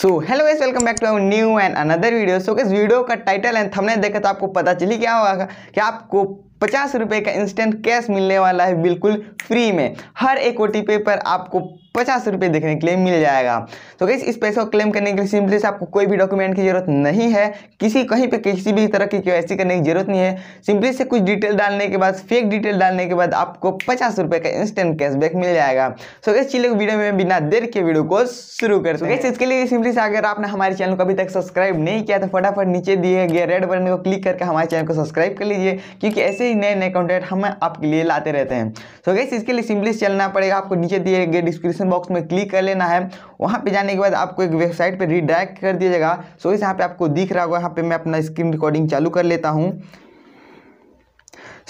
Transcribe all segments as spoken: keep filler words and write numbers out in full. So hello guys, welcome back to our new and another video. So इस video का title and thumbnail देखकर तो आपको पता चली क्या होगा कि आपको पचास रुपये का इंस्टेंट कैश मिलने वाला है बिल्कुल फ्री में। हर एक ओटीपी पर आपको पचास रुपये देखने के लिए मिल जाएगा। तो गाइस, इस पैसे को क्लेम करने के लिए सिंपली से आपको कोई भी डॉक्यूमेंट की जरूरत नहीं है, किसी कहीं पे किसी भी तरह की केवाईसी करने की जरूरत नहीं है। सिंपली से कुछ डिटेल डालने के बाद, फेक डिटेल डालने के बाद आपको पचास रुपये का इंस्टेंट कैशबैक मिल जाएगा। सो गाइस, चलिए वीडियो में बिना देर के वीडियो को शुरू करते हैं। गाइस, इसके लिए सिंपली से अगर आपने हमारे चैनल को अभी तक सब्सक्राइब नहीं किया तो फटाफट नीचे दिए गए रेड बटन को क्लिक करके हमारे चैनल को सब्सक्राइब कर लीजिए, क्योंकि ऐसे नए नए कंटेंट हम आपके लिए लाते रहते हैं। सो गाइस, इसके लिए सिंपली चलना पड़ेगा, आपको नीचे दिए गए डिस्क्रिप्शन बॉक्स में क्लिक कर लेना है। वहां पे जाने के बाद आपको एक वेबसाइट पे रिडायरेक्ट कर दिया जाएगा। सो गाइस, यहाँ पे आपको दिख रहा होगा, यहाँ पे मैं अपना स्क्रीन रिकॉर्डिंग चालू कर लेता हूँ।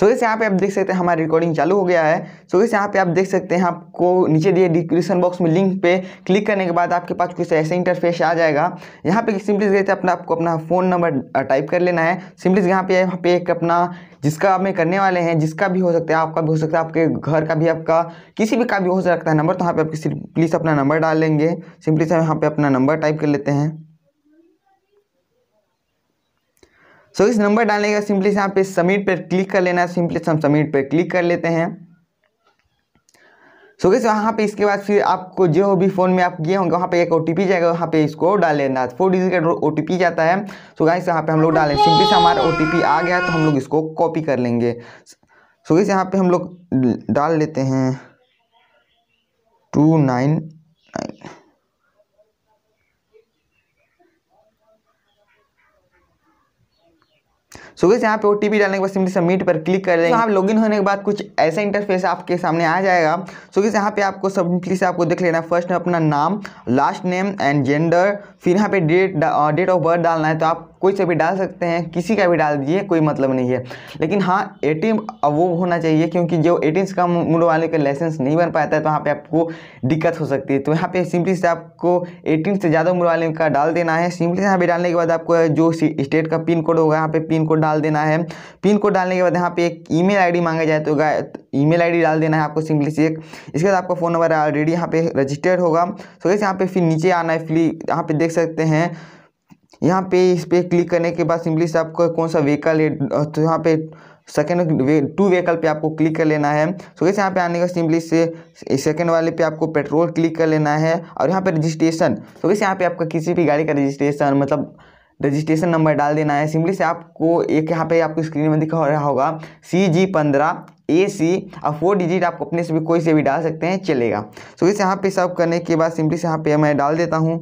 सो गाइस, यहाँ पे आप देख सकते हैं हमारी रिकॉर्डिंग चालू हो गया है। सो गाइस, यहाँ पे आप देख सकते हैं, आपको नीचे दिए डिस्क्रिप्शन बॉक्स में लिंक पे क्लिक करने के बाद आपके पास कुछ ऐसे इंटरफेस आ जाएगा। यहाँ पे सिंपली से अपना आपको अपना फ़ोन नंबर टाइप कर लेना है। सिंपली यहाँ पे यहाँ पे एक अपना जिसका आप में करने वाले हैं, जिसका भी हो सकता है, आपका भी हो सकता है, आपके घर का भी, आपका किसी भी का भी हो सकता है नंबर। तो यहाँ पे आप सिंपली से अपना नंबर डाल लेंगे। सिंपली से यहाँ पे अपना नंबर टाइप कर लेते हैं। सो so, इस नंबर डालने का सिंपली से यहाँ पे सबमिट पर क्लिक कर लेना है। सिंपली से हम सबमिट पर क्लिक कर लेते हैं। सो गाइस, यहाँ पे इसके बाद फिर आपको जो भी फ़ोन में आप गए होंगे वहाँ पे एक ओटीपी जाएगा, वहाँ पे इसको डाल लेना। फोर डिजिट का ओटीपी जाता है। सो गाइस, यहाँ पे हम लोग डालें। सिंपली से हमारा ओटीपी आ गया तो हम लोग इसको कॉपी कर लेंगे। सो गाइस, यहाँ पे हम लोग डाल लेते हैं two nine nine. So guys, यहाँ पे ओटीपी डालने के बाद सिंपली सबमिट पर क्लिक कर देंगे। यहाँ पे लॉगिन होने के बाद कुछ ऐसा इंटरफेस आपके सामने आ जाएगा। सो गाइस, यहाँ पे आपको सिंपली से आपको देख लेना है। फर्स्ट में अपना नाम, लास्ट नेम एंड जेंडर, फिर यहाँ पे डेट डेट ऑफ बर्थ डालना है। तो आप कोई से भी डाल सकते हैं, किसी का भी डाल दीजिए, कोई मतलब नहीं है। लेकिन हाँ, एटीन वो होना चाहिए, क्योंकि जो एटीन से कम उम्र वाले का लाइसेंस नहीं बन पाता है तो वहाँ पे आपको दिक्कत हो सकती है। तो यहाँ पे सिंपली से आपको एटीन से ज़्यादा उम्र वाले का डाल देना है। सिंपली से यहाँ पे डालने के बाद आपको जो स्टेट का पिन कोड होगा यहाँ पे पिन कोड डाल देना है। पिन कोड डालने के बाद यहाँ पे एक ई मेल आई डी मांगा जाए तो ई मेल आई डी डाल देना है आपको सिंपली से। एक इसके बाद आपका फ़ोन नंबर ऑलरेडी यहाँ पे रजिस्टर्ड होगा। सो यहाँ पे फिर नीचे आना है। फ्री यहाँ पे देख सकते हैं, यहाँ पे इस पर क्लिक करने के बाद सिंपली से आपको कौन सा व्हीकल है तो यहाँ पे सेकेंड वे टू व्हीकल पे आपको क्लिक कर लेना है। सो गाइस, यहाँ पे आने का सिंपली से सेकेंड वाले पे आपको पेट्रोल क्लिक कर लेना है और यहाँ पे रजिस्ट्रेशन। सो गाइस, यहाँ पे आपका किसी भी गाड़ी का रजिस्ट्रेशन मतलब रजिस्ट्रेशन नंबर डाल देना है। सिंपली से आपको एक यहाँ पे आपको स्क्रीन में दिखा रहा होगा सी जी पंद्रह ए सी और फोर डिजिट, आपको अपने से भी कोई से भी डाल सकते हैं, चलेगा। सो गाइस, यहाँ पे सब करने के बाद सिंपली से यहाँ पे मैं डाल देता हूँ।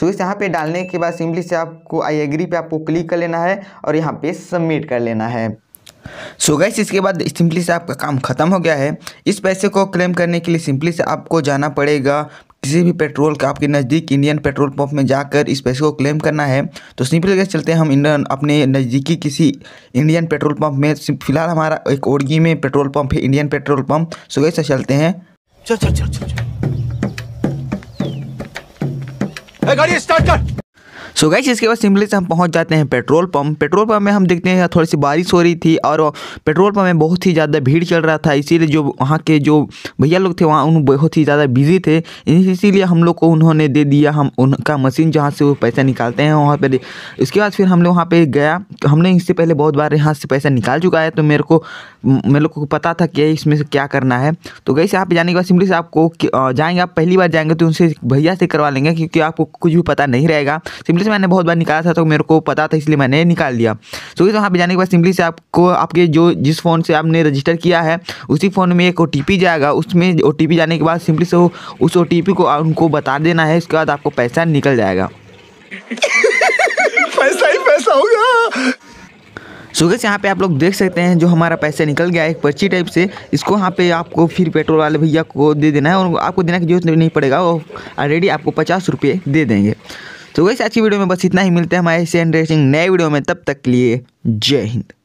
सो गाइस, यहाँ पे डालने के बाद सिंपली से आपको आई एग्री पे आपको क्लिक कर लेना है और यहाँ पे सबमिट कर लेना है। सो गाइस, इसके बाद सिंपली से आपका काम खत्म हो गया है। इस पैसे को क्लेम करने के लिए सिंपली से आपको जाना पड़ेगा किसी भी पेट्रोल का, आपके नज़दीक इंडियन पेट्रोल पंप में जाकर इस पैसे को क्लेम करना है। तो सिंपली गाइस, चलते हैं हम इंडियन अपने नज़दीकी किसी इंडियन पेट्रोल पंप में। फिलहाल हमारा एक ओडगी में पेट्रोल पंप है, Indian petrol pump. So guys, चलते हैं। चल चल चल चल गाड़ी स्टार्ट कर। सो गाइस, इसके बाद सिंपली से हम पहुंच जाते हैं पेट्रोल पंप। पेट्रोल पंप में हम देखते हैं थोड़ी सी बारिश हो रही थी और पेट्रोल पंप में बहुत ही ज़्यादा भीड़ चल रहा था, इसीलिए जो वहां के जो भैया लोग थे वहां उन बहुत ही ज़्यादा बिजी थे, इसीलिए हम लोग को उन्होंने दे दिया हम उनका मशीन जहां से वो पैसा निकालते हैं वहां पर। इसके बाद फिर हम लोग वहाँ पर गया। हमने इससे पहले बहुत बार यहाँ से पैसा निकाल चुका है तो मेरे को मेरे लोग को पता था कि इसमें से क्या करना है। तो गाइस, यहाँ पर जाने के बाद सिंपली से आपको जाएँगे, आप पहली बार जाएँगे तो उनसे भैया से करवा लेंगे, क्योंकि आपको कुछ भी पता नहीं रहेगा। सिंपली से मैंने बहुत बार निकाला था तो मेरे को पता था, इसलिए मैंने निकाल लिया। सो गाइस, वहाँ पे जाने के बाद सिंपली से आपको आपके जो जिस फ़ोन से आपने रजिस्टर किया है उसी फ़ोन में एक ओटीपी जाएगा। उसमें ओटीपी जाने के बाद सिंपली से उस ओटीपी को उनको बता देना है। उसके बाद आपको पैसा निकल जाएगा। पैसा ही पैसा होगा। सो गाइस, यहाँ पे आप लोग देख सकते हैं जो हमारा पैसा निकल गया है एक पर्ची टाइप से। इसको यहाँ पे आपको फिर पेट्रोल वाले भैया को दे देना है और आपको देने की जरूरत नहीं पड़ेगा, वो ऑलरेडी आपको पचास रुपये दे देंगे। तो गाइस, आज की वीडियो में बस इतना ही। मिलते हैं हमारे ऐसे इंटरेस्टिंग नए वीडियो में, तब तक के लिए जय हिंद।